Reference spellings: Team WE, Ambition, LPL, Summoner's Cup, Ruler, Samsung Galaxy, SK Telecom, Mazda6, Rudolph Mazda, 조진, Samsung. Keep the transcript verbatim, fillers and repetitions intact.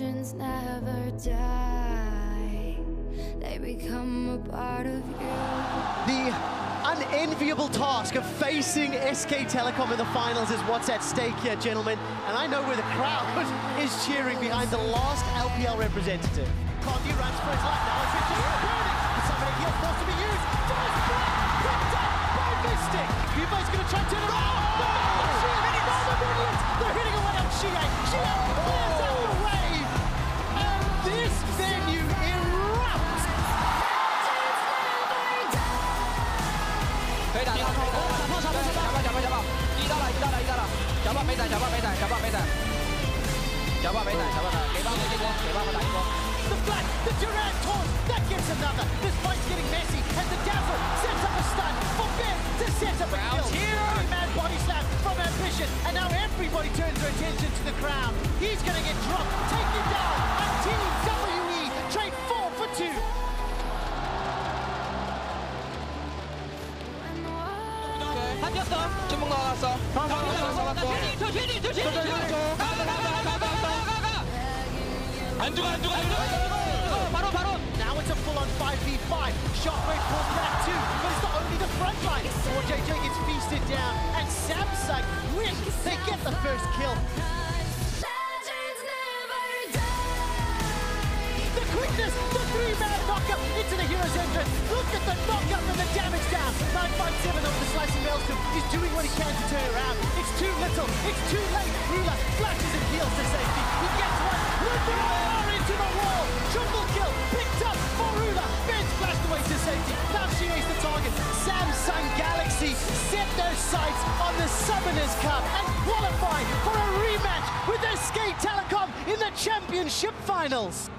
legends never die. They become a part of you. The unenviable task of facing S K Telecom in the finals is what's at stake here, gentlemen. And I know where the crowd is cheering behind the last L P L representative. Condi runs for his life now. It's Richard Browning. Somebody he's forced to be used. Does break. Picked up by Mystic. Yubo's going to try to turn it around. No! And it's all the Woodlands. They're hitting away on Shea. Shea clears out the way. And this venue erupts. The flat, the Durant toss, that gets another. This fight's getting messy, and the Dazzle sets up a stun for Ben to set up a kill. Here, mad body slap from Ambition, and now everybody turns their attention to the crown. He's going to get dropped, taken down, and Team W E trade four for two. 한 겼어, 주먹 나갔어. 한 겼어, 조진이, 조진이, 조진이. And do it, do it, do it! Baron, Baron! Now it's a full-on five v five. Shockwave pulls back too, but it's not only the front line. Or J J gets feasted down, and Samsung win. They get the first kill. The quickness, the three-man knockup into the hero's entrance. Look at the knockup and the damage down. nine five seven of the slicing maelstrom is doing what he can to turn around. It's too little, it's too late. Ruler flashes and heals to safety. He gets one. Ruler into the wall, triple kill, picked up for Ruler, Ben's flashed away to safety, now she is the target. Samsung Galaxy set their sights on the Summoner's Cup and qualified for a rematch with S K Telecom in the championship finals.